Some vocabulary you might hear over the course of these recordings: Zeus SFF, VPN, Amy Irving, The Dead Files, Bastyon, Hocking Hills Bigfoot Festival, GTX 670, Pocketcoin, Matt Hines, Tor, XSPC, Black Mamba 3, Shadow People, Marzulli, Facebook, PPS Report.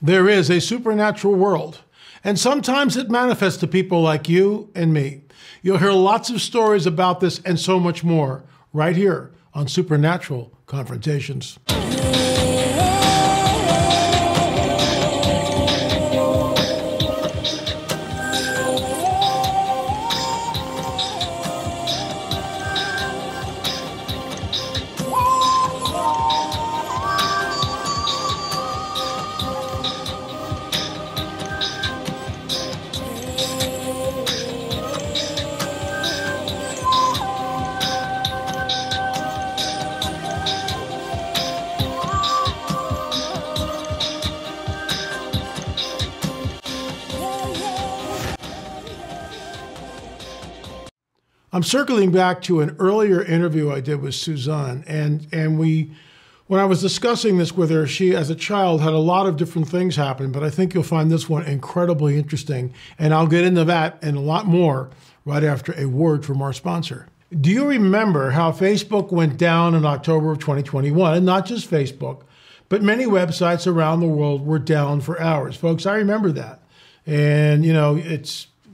There is a supernatural world, and sometimes it manifests to people like you and me. You'll hear lots of stories about this and so much more right here on Supernatural Confrontations. I'm circling back to an earlier interview I did with Suzanne, and when I was discussing this with her, she as a child had a lot of different things happen, but I think you'll find this one incredibly interesting, and I'll get into that and a lot more right after a word from our sponsor. Do you remember how Facebook went down in October of 2021? And not just Facebook, but many websites around the world were down for hours. Folks, I remember that. And you know,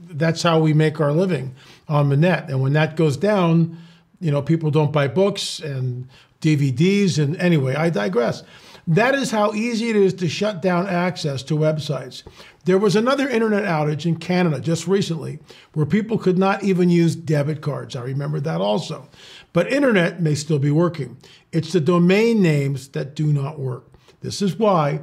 that's how we make our living on the net. And when that goes down, you know, people don't buy books and DVDs. And anyway, I digress. That is how easy it is to shut down access to websites. There was another internet outage in Canada just recently where people could not even use debit cards. I remember that also. But internet may still be working. It's the domain names that do not work. This is why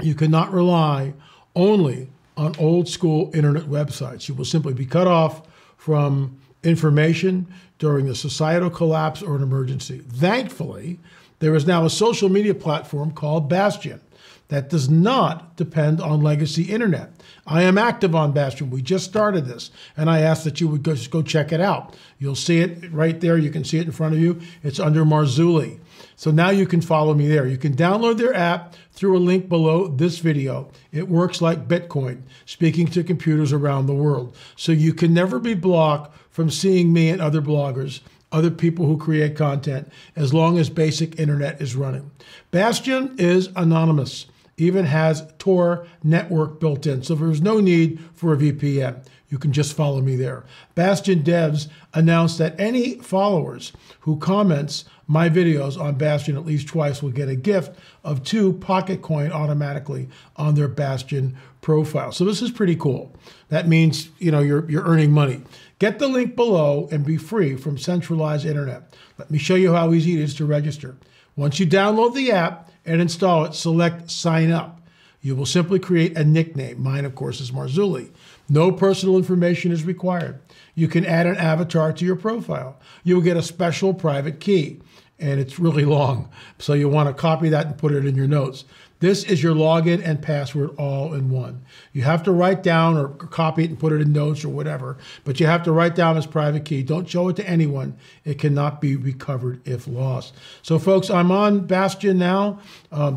you cannot rely only on old school internet websites. You will simply be cut off from information during a societal collapse or an emergency. Thankfully, there is now a social media platform called Bastyon that does not depend on legacy internet. I am active on Bastyon. We just started this, and I asked that you would just go check it out. You'll see it right there. You can see it in front of you. It's under Marzulli. So now you can follow me there. You can download their app through a link below this video. It works like Bitcoin, speaking to computers around the world. So you can never be blocked from seeing me and other bloggers, other people who create content, as long as basic internet is running. Bastyon is anonymous, even has Tor network built in, so there's no need for a VPN. You can just follow me there. Bastyon devs announced that any followers who comments my videos on Bastyon at least twice will get a gift of 2 Pocketcoin automatically on their Bastyon profile. So this is pretty cool. That means, you know, you're earning money. Get the link below and be free from centralized internet. Let me show you how easy it is to register. Once you download the app and install it, select Sign Up. You will simply create a nickname. Mine, of course, is Marzulli. No personal information is required. You can add an avatar to your profile. You will get a special private key, and it's really long, so you want to copy that and put it in your notes. This is your login and password all in one. You have to write down or copy it and put it in notes or whatever, but you have to write down this private key. Don't show it to anyone. It cannot be recovered if lost. So folks, I'm on Bastyon now,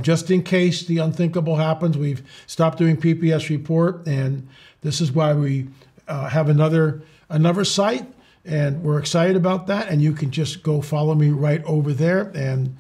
just in case the unthinkable happens. We've stopped doing PPS Report, and this is why we have another site, and we're excited about that. And you can just go follow me right over there and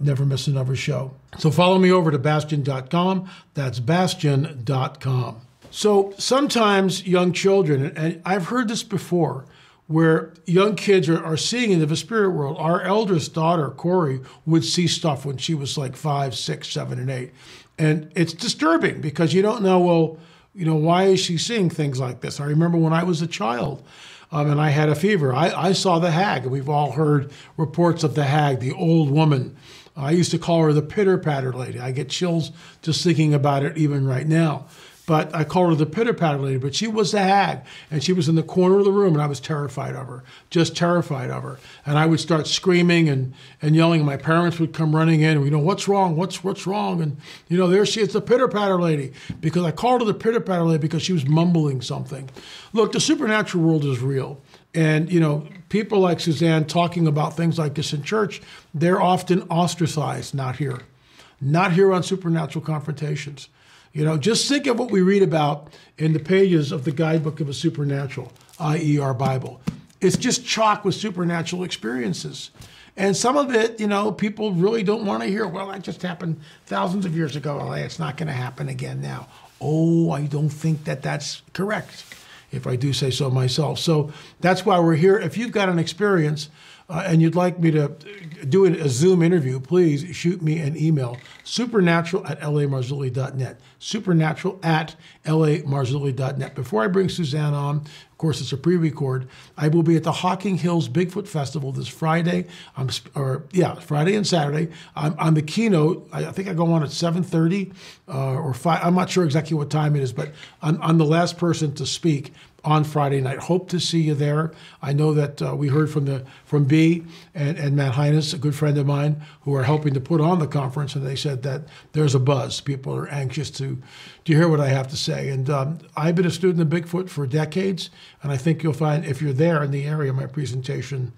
never miss another show. So follow me over to Bastyon.com. That's Bastyon.com. So sometimes young children, and I've heard this before, where young kids are seeing into the spirit world. Our eldest daughter, Corey, would see stuff when she was like 5, 6, 7, and 8. And it's disturbing because you don't know, well, you know, why is she seeing things like this? I remember when I was a child, and I had a fever. I saw the hag. We've all heard reports of the hag, the old woman. I used to call her the pitter-patter lady. I get chills just thinking about it even right now. But I called her the pitter-patter lady, but she was the hag, and she was in the corner of the room, and I was terrified of her, just terrified of her. And I would start screaming and yelling, and my parents would come running in, and you know, what's wrong, what's wrong? And you know, there she is, the pitter-patter lady, because I called her the pitter-patter lady because she was mumbling something. Look, the supernatural world is real. And, you know, people like Suzanne talking about things like this in church, they're often ostracized, not here. Not here on Supernatural Confrontations. You know, just think of what we read about in the pages of the Guidebook of a Supernatural, i.e. our Bible. It's just chock with supernatural experiences. And some of it, you know, people really don't want to hear, well, that just happened thousands of years ago. Well, it's not going to happen again now. Oh, I don't think that that's correct, if I do say so myself. So that's why we're here. If you've got an experience and you'd like me to do a Zoom interview, please shoot me an email, supernatural@lamarzulli.net, supernatural@lamarzulli.net. Before I bring Suzanne on, of course, it's a pre-record, I will be at the Hocking Hills Bigfoot Festival this Friday, Friday and Saturday. I'm on the keynote. I think I go on at 7:30 or 5. I'm not sure exactly what time it is, but I'm the last person to speak on Friday night. Hope to see you there. I know that we heard from B and Matt Hines, a good friend of mine, who are helping to put on the conference, and they said that there's a buzz. People are anxious to hear what I have to say. And I've been a student of Bigfoot for decades, and I think you'll find, if you're there in the area, my presentation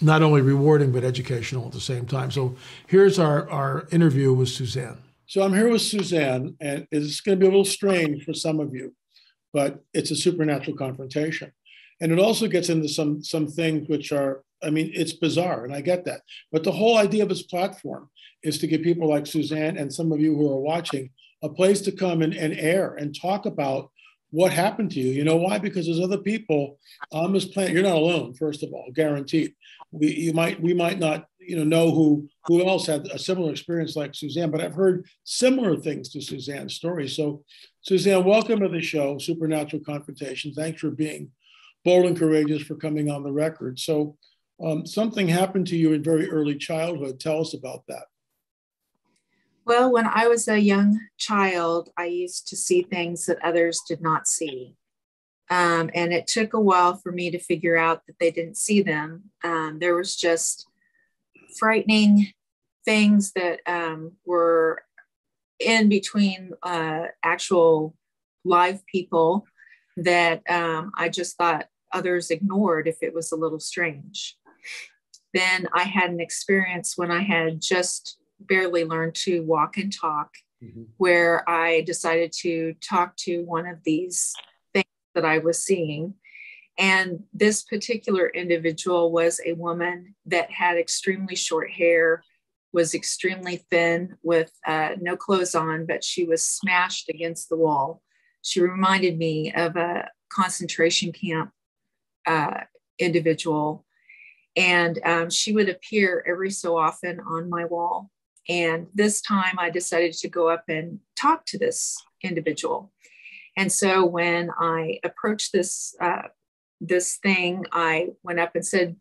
not only rewarding but educational at the same time. So here's our interview with Suzanne. So I'm here with Suzanne, and it's going to be a little strange for some of you, but it's a supernatural confrontation. And it also gets into some things which are, I mean, it's bizarre, and I get that. But the whole idea of this platform is to give people like Suzanne and some of you who are watching a place to come and air and talk about what happened to you. You know why? Because there's other people on this planet. You're not alone, first of all, guaranteed. We might not, you know who else had a similar experience like Suzanne, but I've heard similar things to Suzanne's story. So Suzanne, welcome to the show, Supernatural Confrontation. Thanks for being bold and courageous, for coming on the record. So something happened to you in very early childhood. Tell us about that. Well, when I was a young child, I used to see things that others did not see. And it took a while for me to figure out that they didn't see them. There was just frightening things that were in between actual live people that I just thought others ignored if it was a little strange. Then I had an experience when I had just barely learned to walk and talk, mm-hmm. where I decided to talk to one of these things that I was seeing. And this particular individual was a woman that had extremely short hair, was extremely thin, with no clothes on, but she was smashed against the wall. She reminded me of a concentration camp individual. And she would appear every so often on my wall. And this time I decided to go up and talk to this individual. And so when I approached this thing, I went up and said,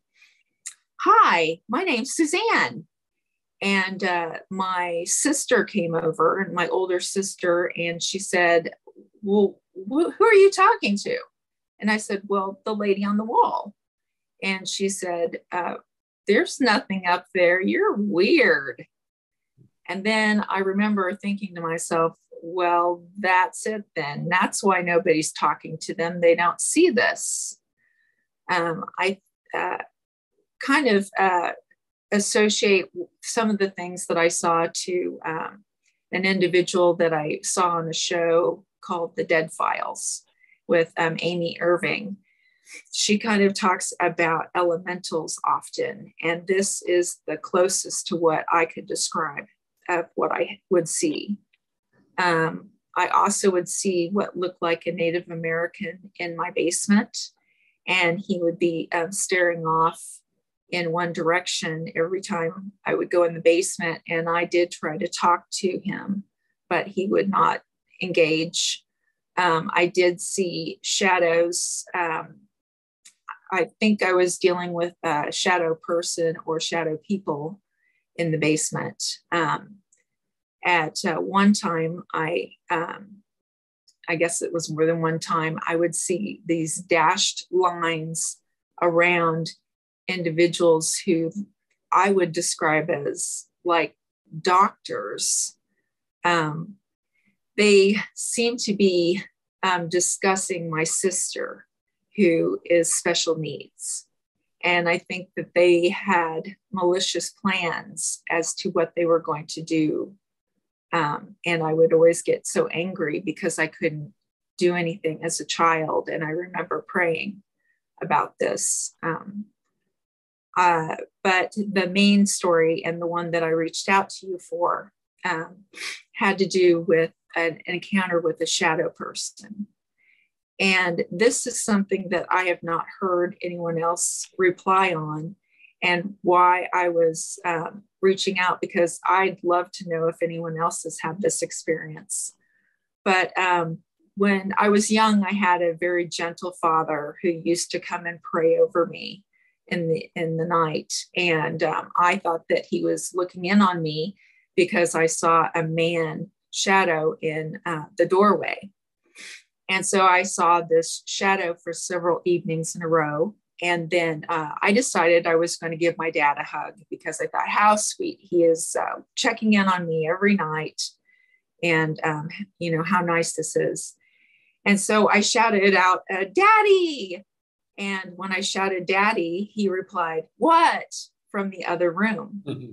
"Hi, my name's Suzanne." And my sister came over, and my older sister, and she said, "Well, who are you talking to?" And I said, "Well, the lady on the wall." And she said, "There's nothing up there. You're weird." And then I remember thinking to myself, well, that's it then. That's why nobody's talking to them. They don't see this. I kind of associate some of the things that I saw to an individual that I saw on the show called The Dead Files with Amy Irving. She kind of talks about elementals often, and this is the closest to what I could describe of what I would see. I also would see what looked like a Native American in my basement, and he would be staring off in one direction every time I would go in the basement. And I did try to talk to him, but he would not engage. I did see shadows. I think I was dealing with a shadow person or shadow people in the basement. At one time, I guess it was more than one time, I would see these dashed lines around individuals who I would describe as like doctors. They seem to be discussing my sister, who is special needs. And I think that they had malicious plans as to what they were going to do. And I would always get so angry because I couldn't do anything as a child. And I remember praying about this. But the main story, and the one that I reached out to you for, had to do with an encounter with a shadow person. And this is something that I have not heard anyone else reply on, and why I was reaching out, because I'd love to know if anyone else has had this experience. But when I was young, I had a very gentle father who used to come and pray over me in the night. And I thought that he was looking in on me because I saw a man shadow in the doorway. And so I saw this shadow for several evenings in a row. And then I decided I was going to give my dad a hug, because I thought, how sweet. He is checking in on me every night, and you know, how nice this is. And so I shouted out, Daddy. And when I shouted Daddy, he replied, what? From the other room. Mm-hmm.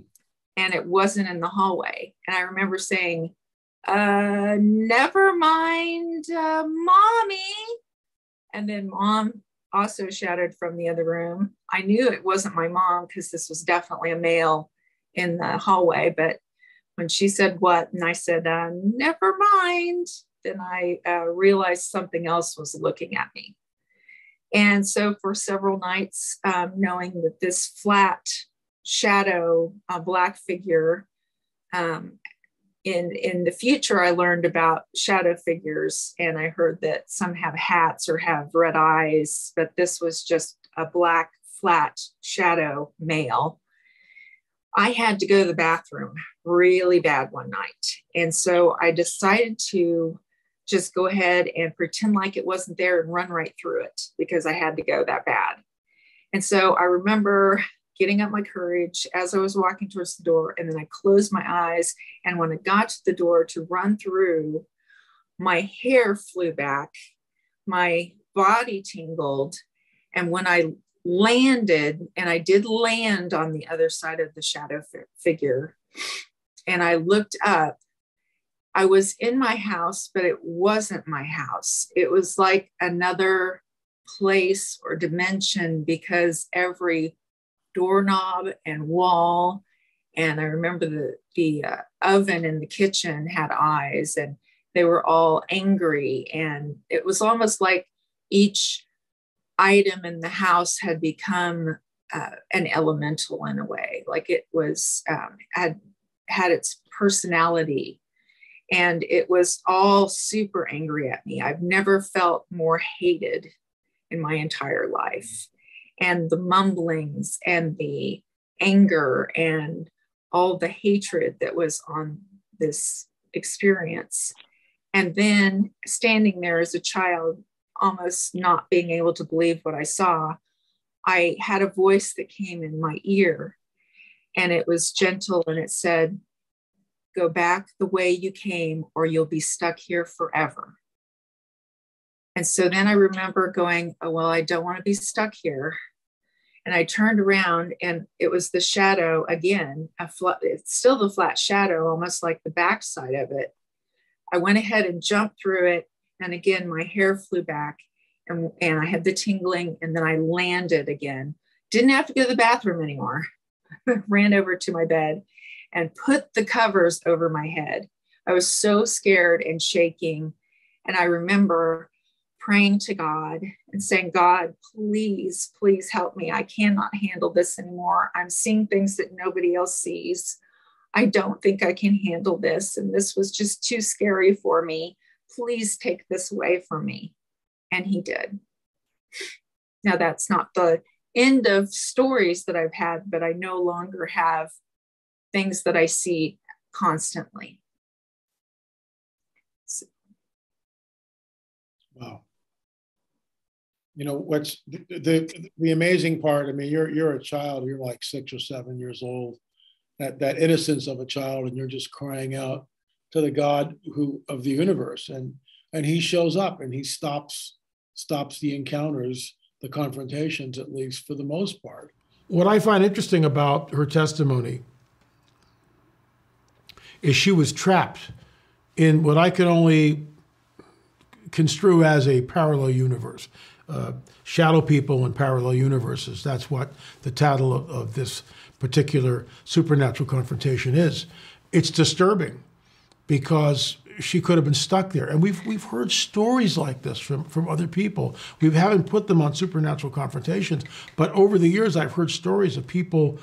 And it wasn't in the hallway. And I remember saying, never mind, Mommy. And then Mom also shouted from the other room. I knew it wasn't my mom, because this was definitely a male in the hallway. But when she said what, and I said, never mind, then I realized something else was looking at me. And so for several nights, knowing that this flat shadow, black figure, in the future, I learned about shadow figures, and I heard that some have hats or have red eyes, but this was just a black, flat shadow male. I had to go to the bathroom really bad one night. And so I decided to just go ahead and pretend like it wasn't there and run right through it, because I had to go that bad. And so I remember getting up my courage as I was walking towards the door, and then I closed my eyes. And when I got to the door to run through, my hair flew back, my body tingled. And when I landed, and I did land on the other side of the shadow figure, and I looked up, I was in my house, but it wasn't my house. It was like another place or dimension, because every doorknob and wall, and I remember the oven in the kitchen had eyes, and they were all angry, and it was almost like each item in the house had become an elemental in a way, like it was had its personality, and it was all super angry at me. I've never felt more hated in my entire life. And the mumblings and the anger and all the hatred that was on this experience. And then standing there as a child, almost not being able to believe what I saw, I had a voice that came in my ear, and it was gentle, and it said, go back the way you came, or you'll be stuck here forever. And so then I remember going, oh, well, I don't want to be stuck here. And I turned around, and it was the shadow again, it's still the flat shadow, almost like the backside of it. I went ahead and jumped through it. And again, my hair flew back, and I had the tingling, and then I landed again. Didn't have to go to the bathroom anymore. Ran over to my bed and put the covers over my head. I was so scared and shaking. And I remember praying to God and saying, God, please, please help me. I cannot handle this anymore. I'm seeing things that nobody else sees. I don't think I can handle this. And this was just too scary for me. Please take this away from me. And he did. Now, that's not the end of stories that I've had, but I no longer have things that I see constantly. So. Wow. You know, what's the amazing part, I mean, you're a child, you're like 6 or 7 years old, that innocence of a child, and you're just crying out to the God of the universe. And he shows up, and he stops the encounters, the confrontations, at least for the most part. What I find interesting about her testimony is she was trapped in what I could only construe as a parallel universe, shadow people and parallel universes. That's what the title of this particular supernatural confrontation is. It's disturbing because she could have been stuck there. And we've heard stories like this from other people. We haven't put them on supernatural confrontations, but over the years I've heard stories of people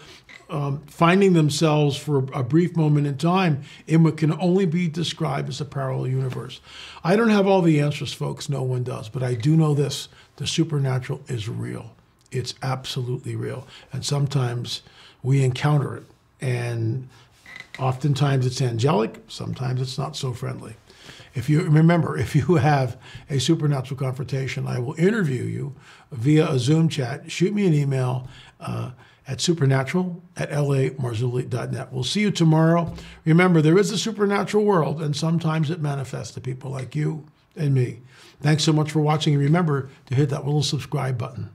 finding themselves for a brief moment in time in what can only be described as a parallel universe. I don't have all the answers, folks. No one does. But I do know this. The supernatural is real. It's absolutely real. And sometimes we encounter it. And oftentimes it's angelic, sometimes it's not so friendly. If you remember, if you have a supernatural confrontation, I will interview you via a Zoom chat. Shoot me an email at supernatural@lamarzulli.net. We'll see you tomorrow. Remember, there is a supernatural world, and sometimes it manifests to people like you and me. Thanks so much for watching, and remember to hit that little subscribe button.